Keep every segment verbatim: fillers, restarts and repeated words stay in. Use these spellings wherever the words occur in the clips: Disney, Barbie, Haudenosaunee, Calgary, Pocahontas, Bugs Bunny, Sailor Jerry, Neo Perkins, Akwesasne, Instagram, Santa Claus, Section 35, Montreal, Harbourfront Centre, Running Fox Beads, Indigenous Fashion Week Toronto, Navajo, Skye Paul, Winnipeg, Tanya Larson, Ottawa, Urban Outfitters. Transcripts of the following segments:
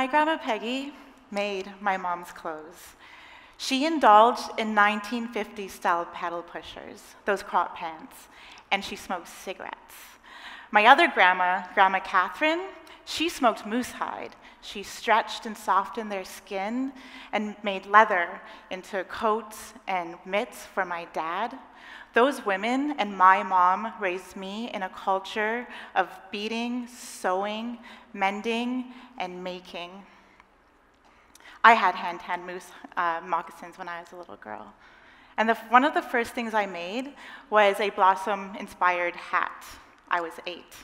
My grandma Peggy made my mom's clothes. She indulged in nineteen fifties-style paddle pushers, those crop pants, and she smoked cigarettes. My other grandma, Grandma Catherine, she smoked moose hide. She stretched and softened their skin and made leather into coats and mitts for my dad. Those women and my mom raised me in a culture of beading, sewing, mending, and making. I had hand-to-hand moose uh, moccasins when I was a little girl. And the, one of the first things I made was a blossom-inspired hat. I was eight.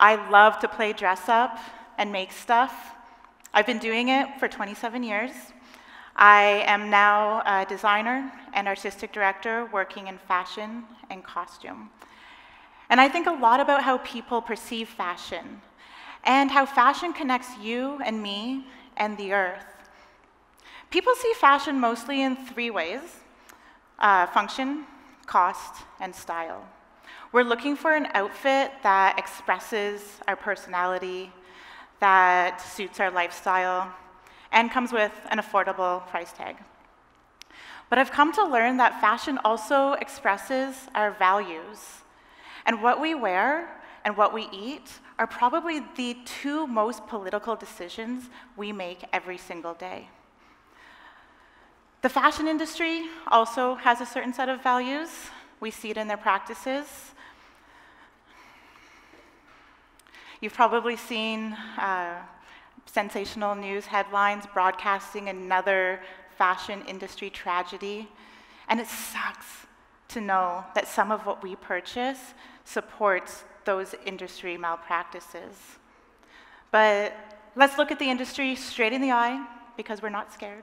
I love to play dress-up and make stuff. I've been doing it for twenty-seven years. I am now a designer and artistic director working in fashion and costume. And I think a lot about how people perceive fashion and how fashion connects you and me and the earth. People see fashion mostly in three ways: uh, function, cost, and style. We're looking for an outfit that expresses our personality, that suits our lifestyle, and comes with an affordable price tag. But I've come to learn that fashion also expresses our values. And what we wear and what we eat are probably the two most political decisions we make every single day. The fashion industry also has a certain set of values. We see it in their practices. You've probably seen uh, sensational news headlines broadcasting another fashion industry tragedy. And it sucks to know that some of what we purchase supports those industry malpractices. But let's look at the industry straight in the eye, because we're not scared.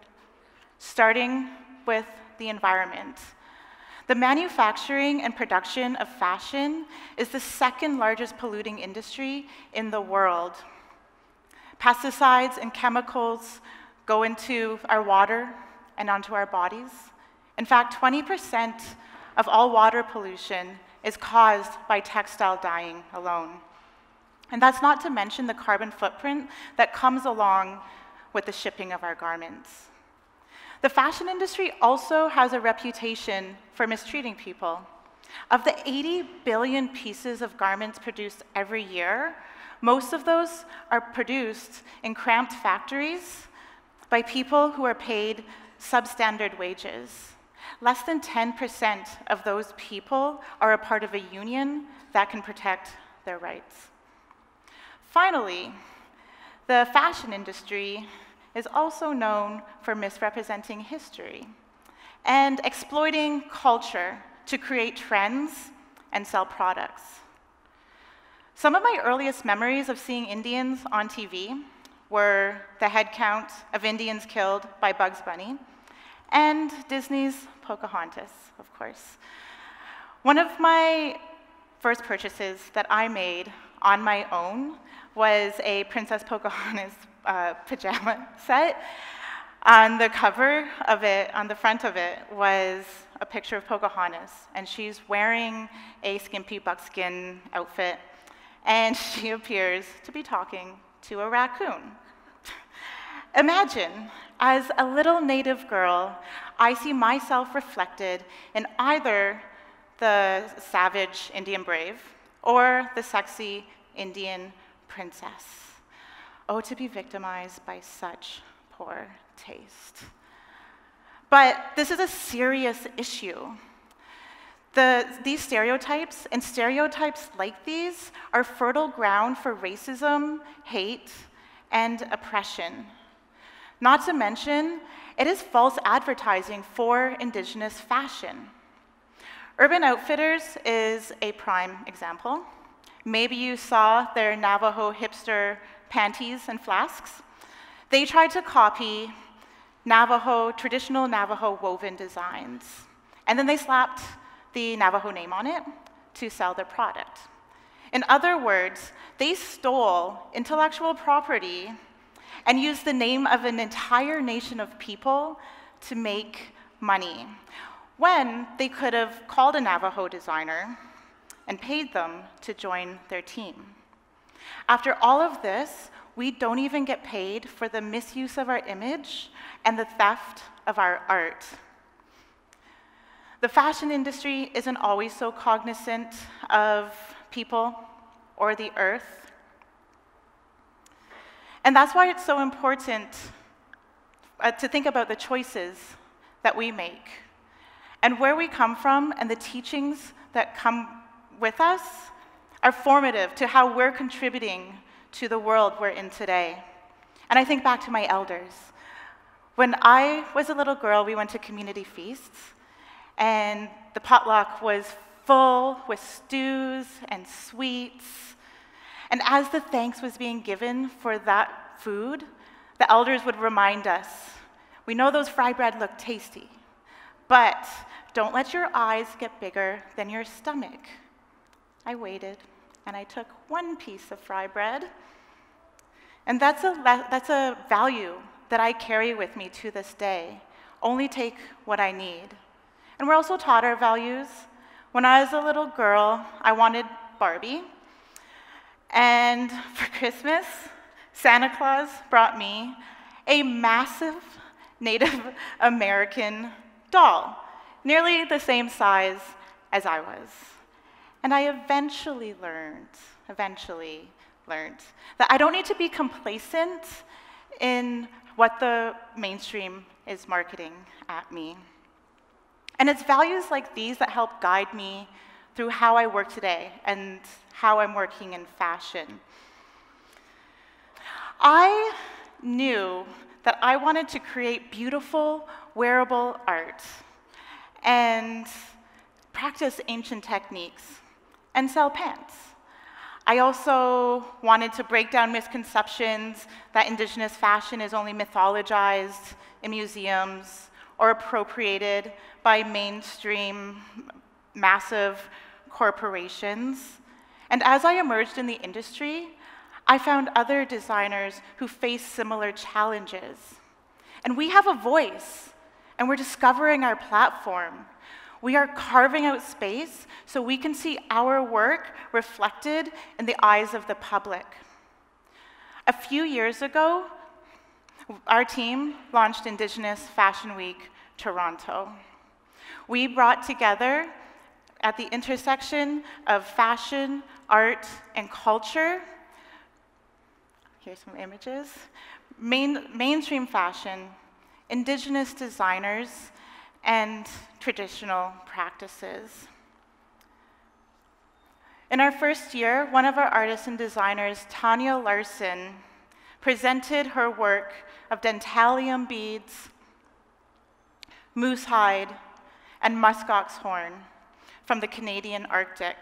Starting with the environment. The manufacturing and production of fashion is the second largest polluting industry in the world. Pesticides and chemicals go into our water and onto our bodies. In fact, twenty percent of all water pollution is caused by textile dyeing alone. And that's not to mention the carbon footprint that comes along with the shipping of our garments. The fashion industry also has a reputation for mistreating people. Of the eighty billion pieces of garments produced every year, most of those are produced in cramped factories by people who are paid substandard wages. Less than ten percent of those people are a part of a union that can protect their rights. Finally, the fashion industry is also known for misrepresenting history and exploiting culture to create trends and sell products. Some of my earliest memories of seeing Indians on T V were the head count of Indians killed by Bugs Bunny and Disney's Pocahontas, of course. One of my first purchases that I made on my own was a Princess Pocahontas Uh, pajama set. On the cover of it, on the front of it, was a picture of Pocahontas, and she's wearing a skimpy buckskin outfit, and she appears to be talking to a raccoon. Imagine, as a little native girl, I see myself reflected in either the savage Indian brave or the sexy Indian princess. Oh, to be victimized by such poor taste. But this is a serious issue. The, these stereotypes, and stereotypes like these, are fertile ground for racism, hate, and oppression. Not to mention, it is false advertising for Indigenous fashion. Urban Outfitters is a prime example. Maybe you saw their Navajo hipster panties and flasks. They tried to copy Navajo, traditional Navajo woven designs. And then they slapped the Navajo name on it to sell their product. In other words, they stole intellectual property and used the name of an entire nation of people to make money, when they could have called a Navajo designer and paid them to join their team. After all of this, we don't even get paid for the misuse of our image and the theft of our art. The fashion industry isn't always so cognizant of people or the earth. And that's why it's so important uh, to think about the choices that we make and where we come from, and the teachings that come with us are formative to how we're contributing to the world we're in today. And I think back to my elders. When I was a little girl, we went to community feasts, and the potluck was full with stews and sweets. And as the thanks was being given for that food, the elders would remind us, we know those fry bread look tasty, but don't let your eyes get bigger than your stomach. I waited, and I took one piece of fry bread. And that's a, that's a value that I carry with me to this day. Only take what I need. And we're also taught our values. When I was a little girl, I wanted Barbie. And for Christmas, Santa Claus brought me a massive Native American doll, nearly the same size as I was. And I eventually learned, eventually learned, that I don't need to be complacent in what the mainstream is marketing at me. And it's values like these that help guide me through how I work today and how I'm working in fashion. I knew that I wanted to create beautiful, wearable art and practice ancient techniques and sell pants. I also wanted to break down misconceptions that Indigenous fashion is only mythologized in museums or appropriated by mainstream massive corporations. And as I emerged in the industry, I found other designers who face similar challenges. And we have a voice, and we're discovering our platform. We are carving out space so we can see our work reflected in the eyes of the public. A few years ago, our team launched Indigenous Fashion Week Toronto. We brought together, at the intersection of fashion, art, and culture, here's some images, main, mainstream fashion, Indigenous designers, and traditional practices. In our first year, one of our artists and designers, Tanya Larson, presented her work of dentalium beads, moose hide, and muskox horn from the Canadian Arctic.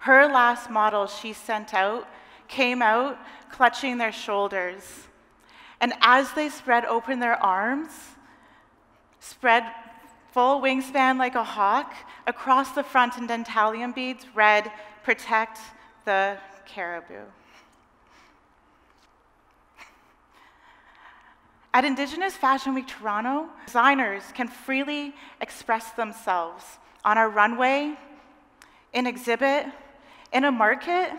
Her last model she sent out came out clutching their shoulders. And as they spread open their arms, spread full wingspan like a hawk, across the front in dentalium beads, read, "Protect the caribou." At Indigenous Fashion Week Toronto, designers can freely express themselves on our runway, in exhibit, in a market,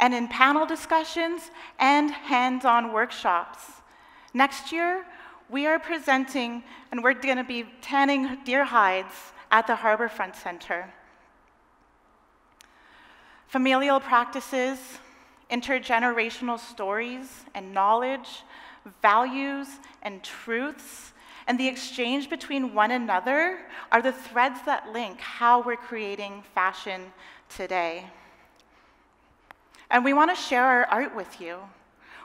and in panel discussions and hands-on workshops. Next year, we are presenting, and we're going to be tanning deer hides at the Harbourfront Centre. Familial practices, intergenerational stories and knowledge, values and truths, and the exchange between one another are the threads that link how we're creating fashion today. And we want to share our art with you.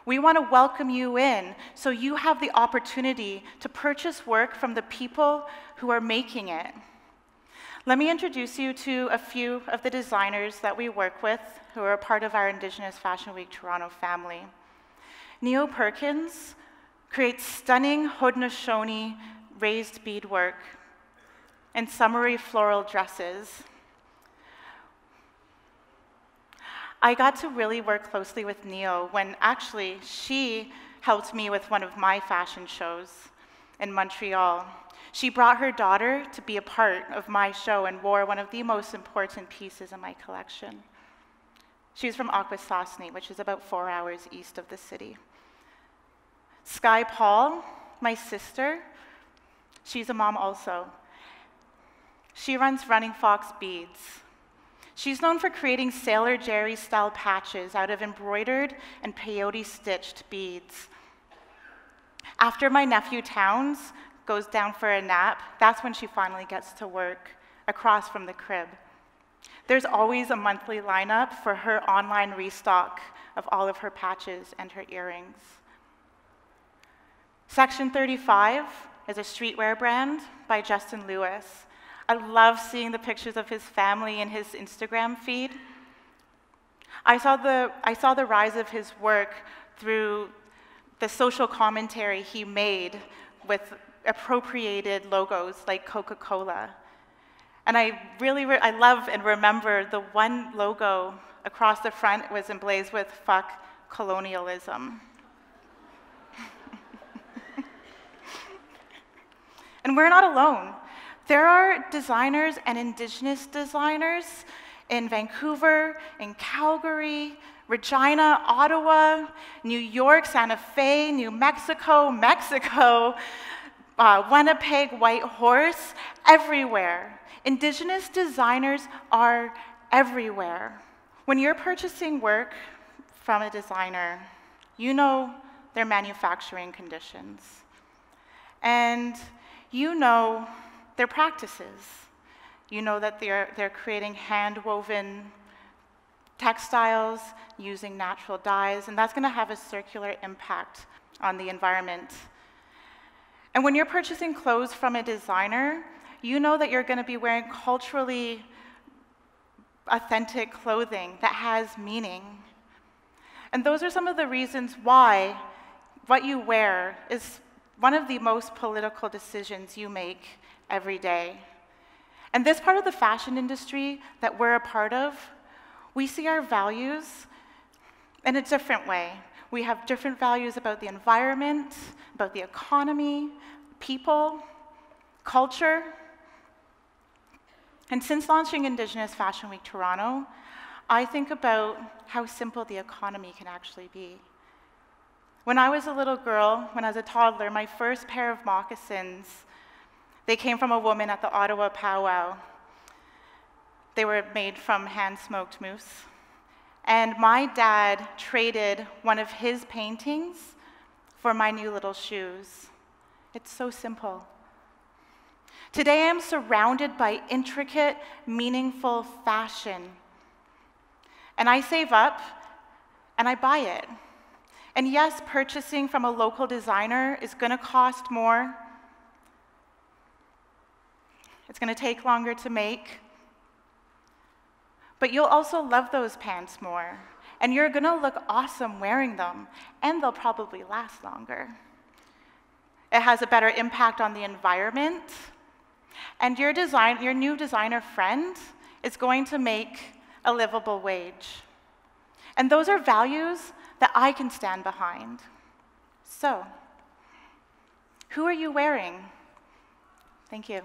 We want to welcome you in so you have the opportunity to purchase work from the people who are making it. Let me introduce you to a few of the designers that we work with who are a part of our Indigenous Fashion Week Toronto family. Neo Perkins creates stunning Haudenosaunee raised beadwork and summery floral dresses. I got to really work closely with Neo when actually she helped me with one of my fashion shows in Montreal. She brought her daughter to be a part of my show and wore one of the most important pieces in my collection. She was from Akwesasne, which is about four hours east of the city. Skye Paul, my sister, she's a mom also. She runs Running Fox Beads. She's known for creating Sailor Jerry style patches out of embroidered and peyote stitched beads. After my nephew Towns goes down for a nap, that's when she finally gets to work across from the crib. There's always a monthly lineup for her online restock of all of her patches and her earrings. Section thirty-five is a streetwear brand by Justin Lewis. I love seeing the pictures of his family in his Instagram feed. I saw the, I saw the rise of his work through the social commentary he made with appropriated logos like Coca-Cola. And I really, re I love and remember the one logo across the front was emblazoned with "Fuck Colonialism." And we're not alone. There are designers and Indigenous designers in Vancouver, in Calgary, Regina, Ottawa, New York, Santa Fe, New Mexico, Mexico, uh, Winnipeg, Whitehorse, everywhere. Indigenous designers are everywhere. When you're purchasing work from a designer, you know their manufacturing conditions. And you know their practices. You know that they're, they're creating hand-woven textiles using natural dyes, and that's going to have a circular impact on the environment. And when you're purchasing clothes from a designer, you know that you're going to be wearing culturally authentic clothing that has meaning. And those are some of the reasons why what you wear is one of the most political decisions you make every day. And this part of the fashion industry that we're a part of, we see our values in a different way. We have different values about the environment, about the economy, people, culture. And since launching Indigenous Fashion Week Toronto, I think about how simple the economy can actually be. When I was a little girl, when I was a toddler, my first pair of moccasins, they came from a woman at the Ottawa powwow. They were made from hand-smoked moose. And my dad traded one of his paintings for my new little shoes. It's so simple. Today, I'm surrounded by intricate, meaningful fashion. And I save up, and I buy it. And yes, purchasing from a local designer is going to cost more. It's going to take longer to make. But you'll also love those pants more. And you're going to look awesome wearing them. And they'll probably last longer. It has a better impact on the environment. And your, design, your new designer friend is going to make a livable wage. And those are values that I can stand behind. So, who are you wearing? Thank you.